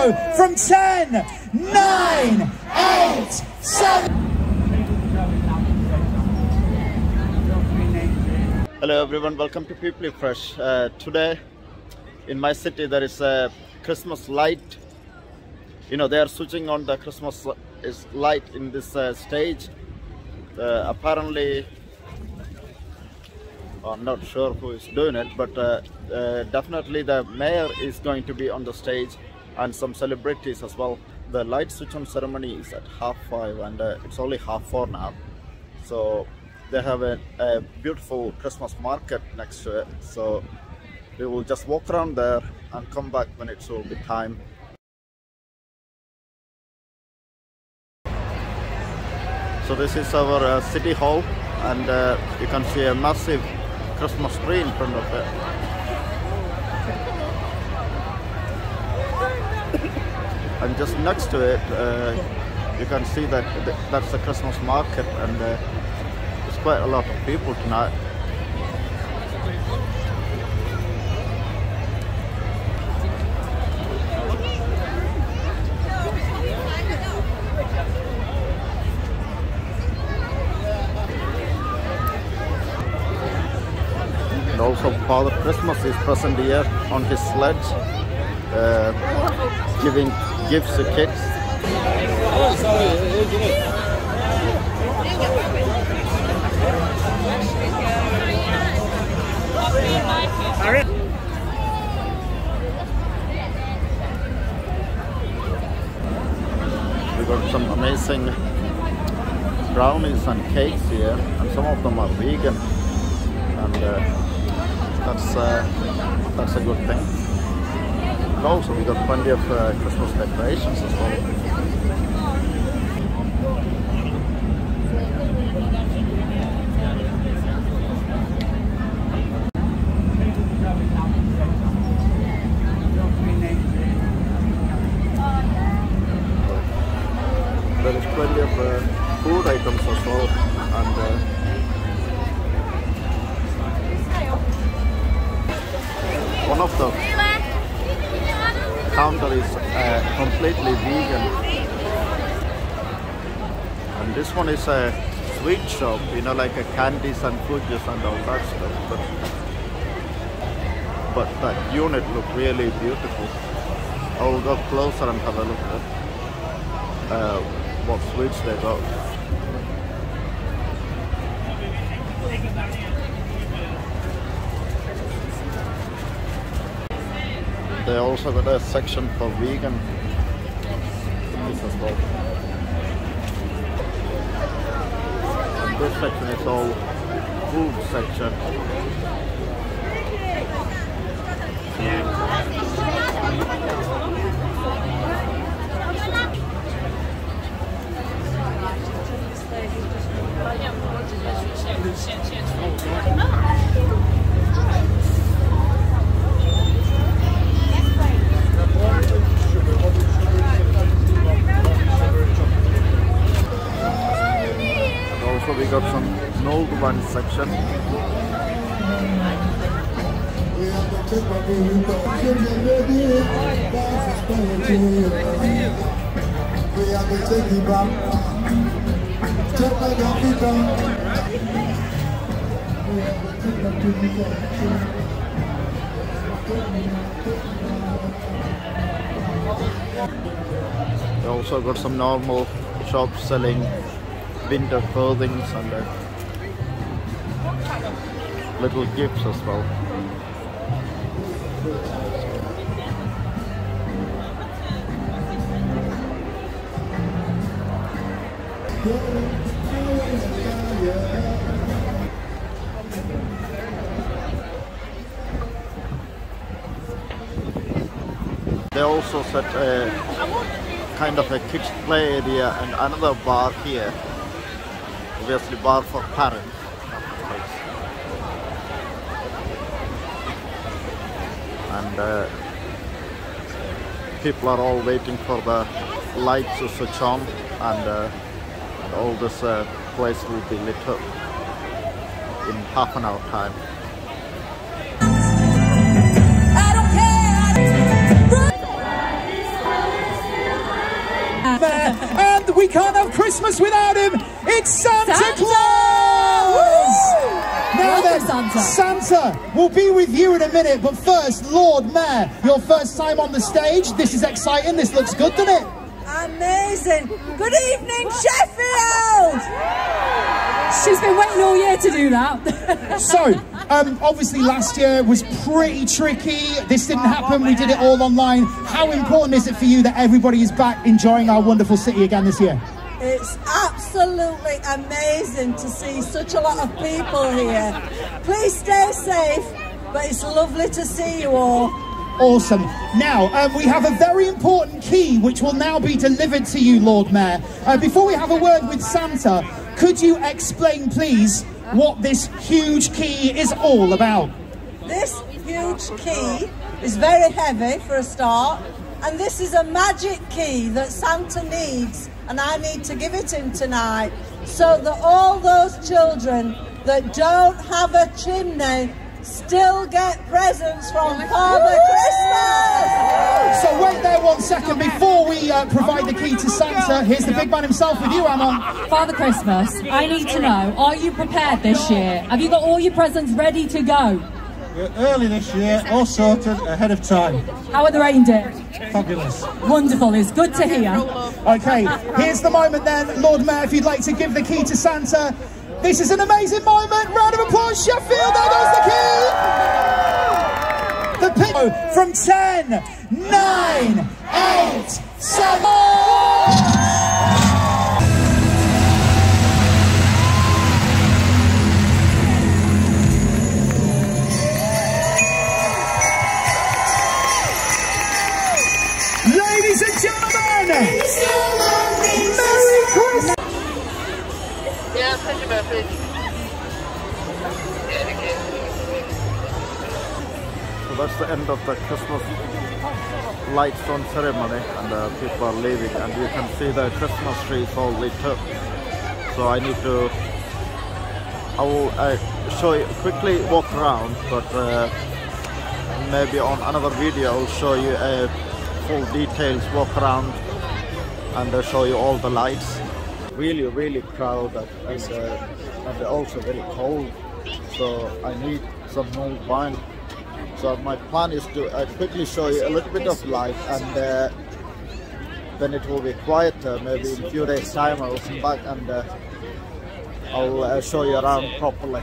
tempo from 10, 9, 8, 7. Hello everyone, welcome to Peeplie Fresh. Today in my city there is a Christmas light. You know, they are switching on the Christmas light in this stage. Apparently, I'm not sure who is doing it, but definitely the mayor is going to be on the stage and some celebrities as well. The light switch on ceremony is at 5:30 and it's only 4:30 now. So they have a beautiful Christmas market next to it. So we will just walk around there and come back when it will be time. So this is our city hall, and you can see a massive Christmas tree in front of it. And just next to it, you can see that that's the Christmas market, and there's quite a lot of people tonight. Also Father Christmas is present here on his sledge, giving gifts to kids. We got some amazing brownies and cakes here, and some of them are vegan, and that's a good thing. And also we got plenty of Christmas decorations as well. There is plenty of food items as well, and one of the counter is completely vegan, and this one is a sweet shop, you know, like a candies and fruits and all that stuff, but that unit looked really beautiful. I'll go closer and have a look at what sweets they got. They also got a section for vegan things as well. And this section is all food section. We got some old one section. We also got some normal shops selling winter clothing and little gifts as well. They also set a kind of a kids play area and another bar here. Obviously bar for parents. And people are all waiting for the lights to switch on, and all this place will be lit up in half an hour time. I don't care. We can't have Christmas without him. It's Santa Claus! Now then, Santa will be with you in a minute, but first, Lord Mayor, your first time on the stage. This is exciting. This looks good, doesn't it? Amazing. Good evening, Sheffield! She's been waiting all year to do that. So, obviously last year was pretty tricky. This didn't happen. We did it all online. How important is it for you that everybody is back enjoying our wonderful city again this year? It's absolutely amazing to see such a lot of people here. Please stay safe, but it's lovely to see you all. Awesome. Now, we have a very important key which will now be delivered to you, Lord Mayor. Before we have a word with Santa, could you explain, please, what this huge key is all about? This huge key is very heavy for a start, and this is a magic key that Santa needs, and I need to give it him tonight, so that all those children that don't have a chimney still get presents from Father Christmas! So wait there one second, before we provide the key to Santa, here's the big man himself with you, Amon. Father Christmas, I need to know, are you prepared this year? Have you got all your presents ready to go? We're early this year, all sorted, ahead of time. How are the reindeer? Fabulous. Wonderful, it's good to hear. Okay, here's the moment then, Lord Mayor, if you'd like to give the key to Santa. This is an amazing moment. Round of applause, Sheffield. There goes the key. The pin from 10, 9, 8, 7. So that's the end of the Christmas lights on ceremony, and people are leaving, and you can see the Christmas tree is all lit up. So I will show you, quickly walk around, but maybe on another video I'll show you full details, walk around and show you all the lights. Really, really proud, and also very cold, so I need some more wine. So my plan is to quickly show you a little bit of light, and then it will be quieter. Maybe in a few days time I will come back and I'll show you around properly.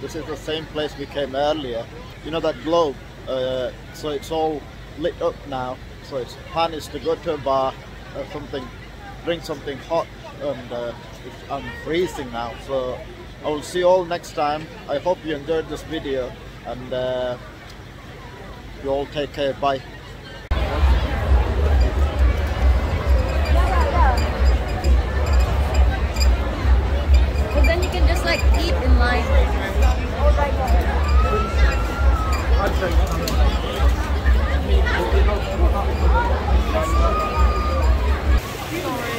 This is the same place we came earlier. You know that globe, so it's all lit up now. So its plan is to go to a bar, drink something hot, and I'm freezing now. So I will see you all next time. I hope you enjoyed this video, and you all take care. Bye. Well, then you can just like eat in line. Sorry.